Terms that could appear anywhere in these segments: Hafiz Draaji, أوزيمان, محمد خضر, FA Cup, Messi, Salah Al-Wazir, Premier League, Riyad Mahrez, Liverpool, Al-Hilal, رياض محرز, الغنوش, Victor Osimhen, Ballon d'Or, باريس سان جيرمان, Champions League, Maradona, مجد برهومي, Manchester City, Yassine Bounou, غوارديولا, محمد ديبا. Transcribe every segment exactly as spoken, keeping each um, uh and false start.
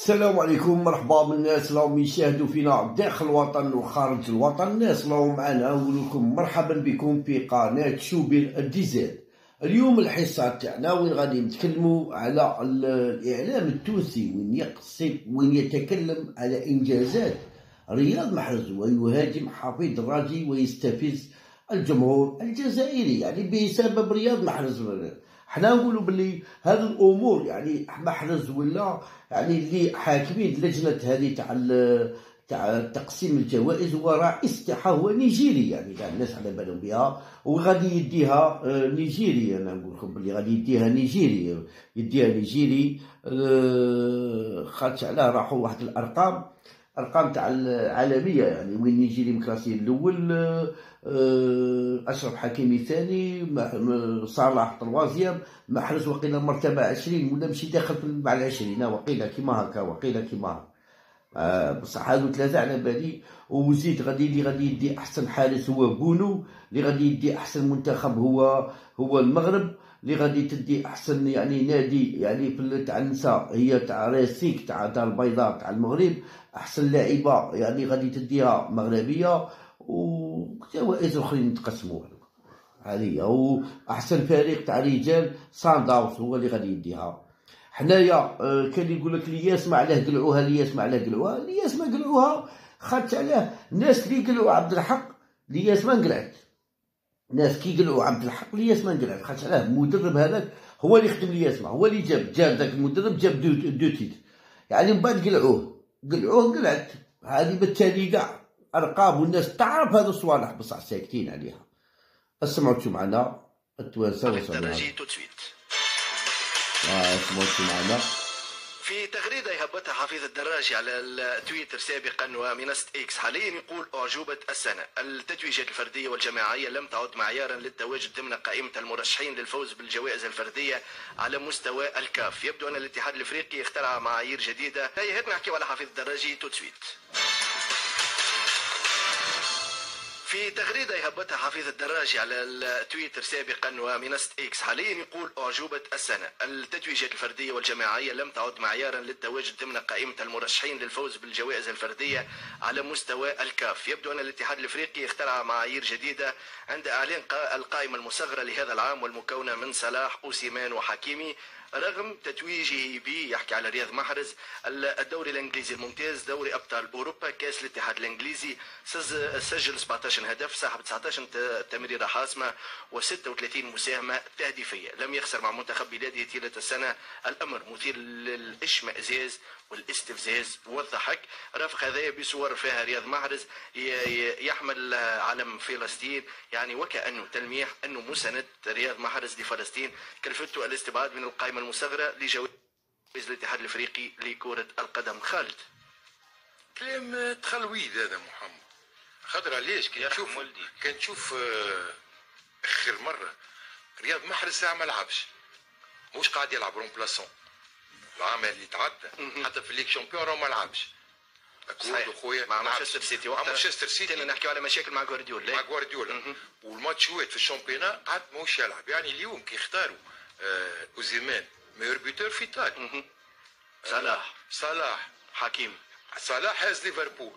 السلام عليكم، مرحبا بالناس راهم يشاهدوا فينا داخل الوطن وخارج الوطن. الناس راهم معنا، ولكم مرحبا بكم في قناه شوبير ديزاد. اليوم الحصه تاعنا وين غادي نتكلموا على الاعلام التونسي، وين يقصد وين يتكلم على انجازات رياض محرز ويهاجم حفيظ دراجي ويستفز الجمهور الجزائري يعني بسبب رياض محرز. حنا نقولوا بلي هذه الامور يعني محرز ولا يعني اللي حاكمين لجنه هذه تاع تاع تقسيم الجوائز هو رئيس تاعها هو نيجيري، يعني كاع الناس على بالهم بها وغادي يديها نيجيري. انا نقول لكم بلي غادي يديها نيجيري يديها نيجيري خاطش علاه راحوا واحد الارقام ارقام تاع العالميه، يعني وين نيجيري مكلاسي الاول، اشرف حكيمي ثاني، صلاح الوازير، محرز وقيله مرتبه عشرين ولا مشي داخل مع العشرين وقيله كيما هكا وقيله كيما آه بصح هادو ثلاثه على بالي. وزيد غادي اللي غادي يدي احسن حارس هو بونو، اللي غادي يدي احسن منتخب هو هو المغرب، اللي غادي تدي احسن يعني نادي يعني في تاع النساء هي تاع راسيك تاع دار البيضاء تاع المغرب، احسن لاعبه يعني غادي تديها مغربيه، وجوائز اخرين تقسموها هذه. واحسن فريق تاع رجال سان داوس هو اللي غادي يديها. حنايا كان يقول لك الياس ما علاه قلعوها، الياس ما علاه قلعوها، الياس ما قلعوها خاطش علاه الناس اللي قلعوا عبد الحق الياس ما انقلعت. ناس كي قالوا عبد الحق لياس ما نقلعش خاطر علاه المدرب هذاك هو اللي خدم لياس، هو اللي جاب جاب ذاك المدرب جاب دو دو تيت يعني من بعد قلعوه قلعوه قلعت هذه. بالتالي كاع ارقام والناس تعرف هذو الصوالح بصح ساكتين عليها. اسمعوا انتم معنا التوانسه وصلنا اه اسمعوا انتم معنا في تغريدة يهبطها حفيظ الدراجي على التويتر سابقا ومنصة اكس حاليا يقول أعجوبة السنة، التتويجات الفردية والجماعية لم تعد معيارا للتواجد ضمن قائمة المرشحين للفوز بالجوائز الفردية على مستوى الكاف. يبدو أن الاتحاد الافريقي اخترع معايير جديدة. هيا نحكيو على حفيظ الدراجي توتسويت. في تغريدة يهبطها حفيظ الدراجي على التويتر سابقا ومنصة اكس حاليا يقول أعجوبة السنة، التتويجات الفردية والجماعية لم تعد معيارا للتواجد ضمن قائمة المرشحين للفوز بالجوائز الفردية على مستوى الكاف. يبدو أن الاتحاد الافريقي اخترع معايير جديدة عند إعلان القائمة المصغرة لهذا العام والمكونة من صلاح أوسيمان وحكيمي رغم تتويجه به. يحكي على رياض محرز الدوري الانجليزي الممتاز، دوري ابطال اوروبا، كاس الاتحاد الانجليزي، سجل سبعطاش هدف، صاحب تسعطاش تمريره حاسمه وستة وثلاثين مساهمه تهديفيه، لم يخسر مع منتخب بلاده طيله السنه، الامر مثير للاشمئزاز والاستفزاز والضحك. رافق هذايا بصور فيها رياض محرز يحمل علم فلسطين، يعني وكأنه تلميح أنه مساند رياض محرز لفلسطين كلفته الاستبعاد من القائمة المصغرة لجوائز الاتحاد الافريقي لكرة القدم. خالد كلام تخلويد هذا محمد خضر، علاش كي نشوف كي نشوف آخر مرة رياض محرز ساعة ما لعبش، مش قاعد يلعب رون بلاسون العام اللي تعدى حتى في ليك شامبيون راه ما لعبش. صحيح خويا مع مانشستر سيتي، مع مانشستر سيتي كنا نحكيو على مشاكل مع غوارديولا مع غوارديولا والماتشوات في الشامبيونا عاد ماهوش يلعب. يعني اليوم كي اختاروا آه اوزيمان ميور بيتور في ايطاليا، صلاح صلاح حكيمي، صلاح هاز ليفربول،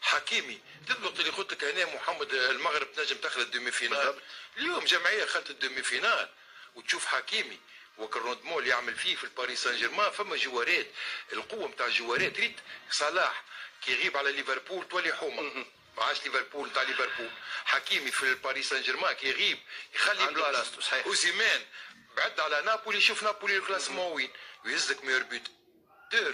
حكيمي تضبط اللي قلت لك هنا محمد المغرب تنجم تخلط دومي فينال. اليوم جمعيه خلطت دومي فينال وتشوف حكيمي وكالروندمون اللي يعمل فيه في باريس سان جيرمان، فما جوارات القوه نتاع الجوارات. ريت صلاح كي يغيب على ليفربول تولي حومه، ما عادش ليفربول نتاع ليفربول. حكيمي في باريس سان جيرمان كي يغيب يخلي بلاصتو. صحيح اوزيمان بعد على نابولي، شوف نابولي الكلاسمون وين ويهزك ميور بيوت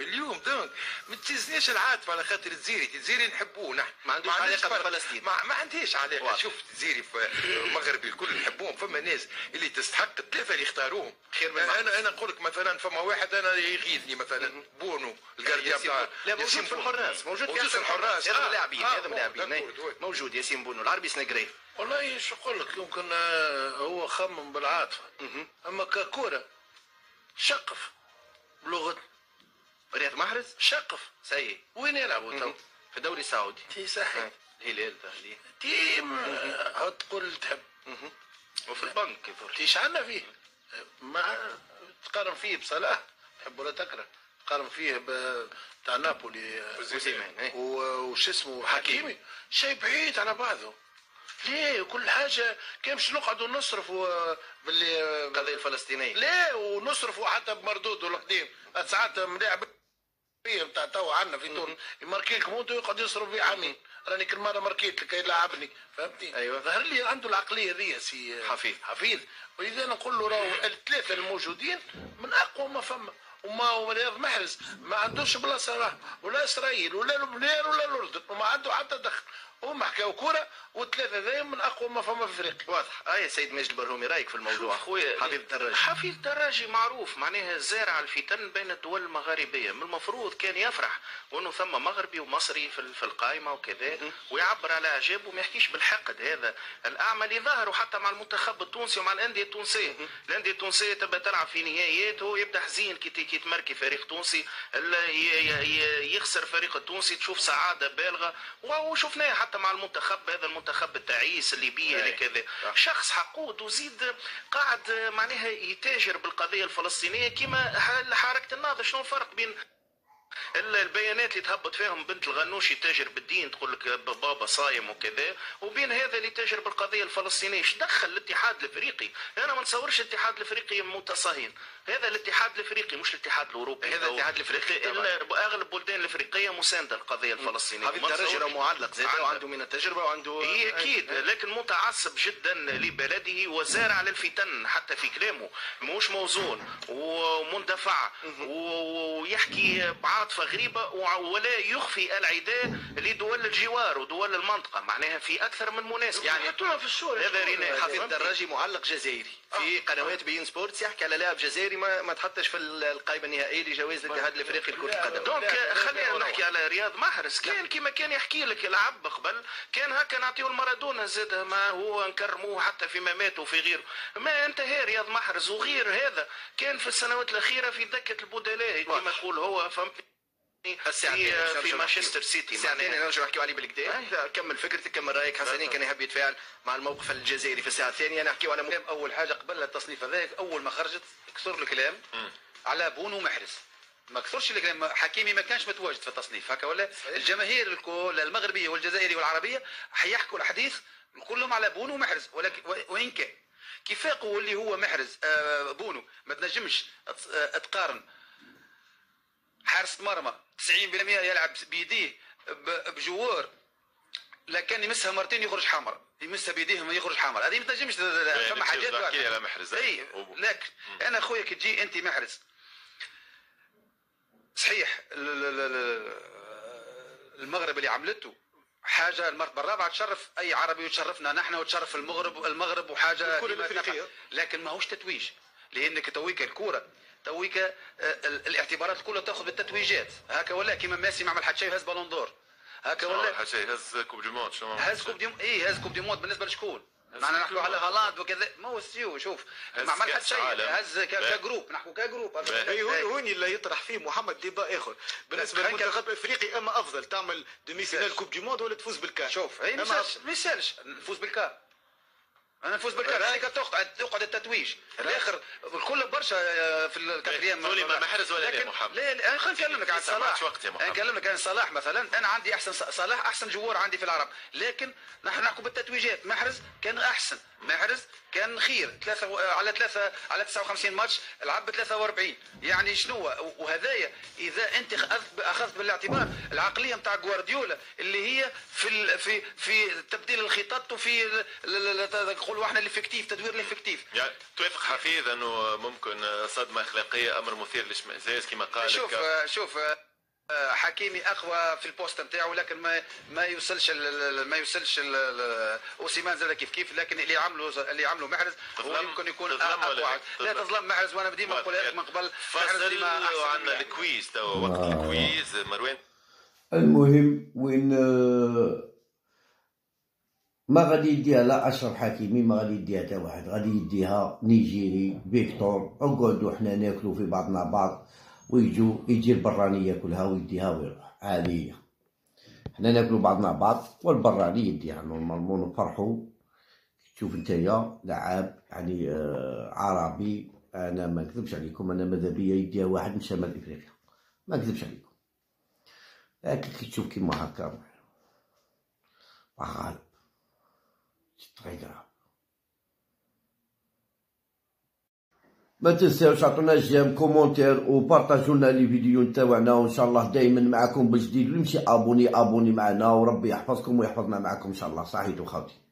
اليوم. دونك ما تهزنيش العاطفه على خاطر الجزيري، الجزيري نحبوه نحن، ما عندوش علاقه بفلسطين، ما, ما عندهاش علاقه. شوف الجزيري المغربي الكل نحبوهم، فما ناس اللي تستحق الثلاثه اللي اختاروهم خير من انا محرز. انا نقول لك مثلا فما واحد انا يغيظني مثلا بونو الكارديا تاع لا موجود في الحراس، موجود في الحراس هذا آه لاعبين هذا آه لاعبين موجود ياسين بونو العربي سنغري. والله شو نقول لك يمكن هو خمم بالعاطفه، اما ككره شقف بلغه رياض محرز شقف سيء. وين يلعبوا تو؟ في الدوري السعودي. تي صحيح. الهلال الاهلي. تي عاد تقول تحب. وفي البنك كيفاش؟ تي شعلنا فيه. ما تقارن فيه بصلاح تحب ولا تكره. قارن فيه تاع نابولي اوسيمين وش اسمه حكيمي، شيء بعيد على بعضه. ليه كل حاجه كان باش نقعدوا نصرفوا باللي القضيه الفلسطينيه، ليه ونصرفوا حتى بمردود القديم. ساعات ملاعب نتاع توا عندنا في تونس يماركي لك مونتو يقعد يصرف فيه عامين، راني كل مره ماركيت لك يلعبني، فهمتني؟ ايوه ظهر لي عنده العقليه هذيا سي حفيظ حفيظ، ولذا نقول له راهو الثلاثه الموجودين من اقوى ما فما. وما رياض محرز ما عندوش بلاصه راه، ولا اسرائيل ولا لبنان ولا الاردن، وما عنده حتى دخل، هما حكاو كوره والثلاثه ذايا من اقوى ما فما في افريقيا. واضح. اه يا سيد مجد برهومي رايك في الموضوع؟ خويا حفيظ الدراجي حفيظ الدراجي معروف معناها زارع الفتن بين الدول المغاربيه، من المفروض كان يفرح وانه ثم مغربي ومصري في القائمه وكذا ويعبر على اعجابه وما يحكيش بالحقد هذا الاعمى اللي ظاهره حتى مع المنتخب التونسي ومع الانديه التونسيه. الانديه التونسيه تبقى تلعب في نهائيات وهو يبدا حزين كي تمركي فريق تونسي يخسر فريق التونسي، تشوف سعاده بالغه. وشفناها حتى مع المنتخب هذا المنتخب التعيس الليبي اللي كذا، شخص حقود وزيد قاعد معناها يتاجر بالقضيه الفلسطينيه كما حركه الناضل. شنو الفرق بين البيانات اللي تهبط فيهم بنت الغنوش يتاجر بالدين تقول لك بابا صايم وكذا، وبين هذا اللي يتاجر بالقضيه الفلسطينيه؟ اش دخل الاتحاد الافريقي؟ انا ما نصورش الاتحاد الافريقي متصهين، هذا الاتحاد الافريقي مش الاتحاد الاوروبي، هذا الاتحاد الافريقي اغلب البلدان الافريقيه مسانده للقضيه الفلسطينيه. هذا الدرجه معلق زي عنده من التجربه وعنده هي اكيد، لكن متعصب جدا لبلده وزارع للفتن حتى في كلامه، مش موزون ومندفع ويحكي عاطفه غريبه ولا يخفي العداء لدول الجوار ودول المنطقه معناها في اكثر من مناسبه. يعني حطونا في الشورى. هذا رينا حفيظ الدراجي معلق جزائري في قنوات بين سبورتس يحكي على لاعب جزائري ما, ما تحطش في القائمه النهائيه لجوائز الاتحاد الافريقي لكره القدم. دونك خلينا نحكي على رياض محرز، كان كما كان يحكي لك لعب قبل كان هكا نعطيه المارادونا زاد ما هو نكرموه حتى في مماته وفي غيره، ما انتهى رياض محرز وغير هذا كان في السنوات الاخيره في دكه البدلاء كما يقول هو، فهمت؟ في, في مانشستر سيتي. ساعتين نرجعوا نحكيوا عليه بالكدا. كمل فكرتك، كمل رايك. حسنين كان يحب يتفاعل مع الموقف الجزائري في الساعه الثانيه. نحكيوا على مهم. اول حاجه قبل التصنيف هذاك اول ما خرجت كثر الكلام على بونو محرز، ما كثرش الكلام. حكيمي ما كانش متواجد في التصنيف هكا ولا صحيح. الجماهير الكل المغربيه والجزائريه والعربيه حيحكوا الاحاديث كلهم على بونو محرز، ولكن وين كان كيفاقوا اللي هو محرز آه بونو ما تنجمش تقارن حارس مرمى تسعين بالمئة يلعب بيديه بجوار، لكن يمسها مرتين يخرج حمر، يمسها بيديه يخرج حمر، هذه ما تنجمش فما حاجات. اي لكن انا خويا كي تجي انت محرز صحيح المغرب اللي عملته حاجه المرتبه الرابعه تشرف اي عربي وتشرفنا نحن وتشرف المغرب المغرب وحاجه، لكن ماهوش تتويج لانك تويك الكوره تويك الاعتبارات كلها تاخذ بالتتويجات هكا ولا كيما ميسي ما عمل حتى شيء هز بالون دور هكا ولا حتى شيء هز كوب دي مونت هز كوب دي اي هز كوب دي مونت بالنسبه لشكون؟ معنا نحكوا على هولندا وكذا ما وسيو شوف ما عمل حتى شيء هز كجروب نحكوا كجروب. هون اللي يطرح فيه محمد ديبا اخر بالنسبه للمنتخب الافريقي، اما افضل تعمل ديمي فينال كوب دي مونت ولا تفوز بالكاس؟ شوف ما يسالش نفوز بالكاس انا نفوز بالكاس هذيك تقعد تقعد التتويج الاخر الكل برشا في الكابريام تقول لي ما محرز ولا لكن... محمد لا لا انا نكلمك عن صلاح انا نكلمك عن صلاح مثلا انا عندي احسن صلاح احسن جوار عندي في العرب، لكن نحن نحكوا بالتتويجات. محرز كان احسن، محرز كان خير ثلاثة على ثلاثة على تسعة وخمسين ماتش لعب ثلاثة وأربعين يعني شنو وهذايا اذا انت اخذت بالاعتبار العقليه نتاع غوارديولا اللي هي في في في تبديل الخطط وفي نقولوا احنا الافكتيف تدوير الافكتيف. يعني توافق حفيظ انه ممكن صدمه اخلاقيه امر مثير للاشمئزاز كما قال؟ شوف شوف حكيمي اقوى في البوست نتاعو لكن ما ما يوصلش ما يوصلش اوسيمان زاد كيف كيف، لكن اللي عمله اللي عمله محرز هو يمكن يكون اقوى. لا تظلم محرز وانا ديما نقول لك من قبل محرز ديما احسن. عندنا الكويز توا وقت الكويز مروان. المهم وين ما غادي يديها لا أشرف حكيمي ما غادي يديها تا واحد، غادي يديها نيجيري فيكتور نقعدو حنا ناكلو في بعضنا بعض ويجو يجي البراني ياكلها ويديها ويروح عالية، حنا ناكلو بعضنا بعض والبراني يديها نورمالمون نفرحو. شوف نتايا لعاب يعني آه عربي، أنا ما نكذبش عليكم أنا ماذا بيا يديها واحد من شمال إفريقيا ما نكذبش عليكم، لكن كي تشوف كيما هاكا راه غالب تتغير. ما تنساوش عطونا جيم، كومونتير وبارطاجوا لنا لي فيديو نتاوعنا، وان شاء الله دائما معكم بالجديد. اللي ماشي ابوني ابوني معنا، وربي يحفظكم ويحفظنا معكم ان شاء الله. صحيتو خاوتي.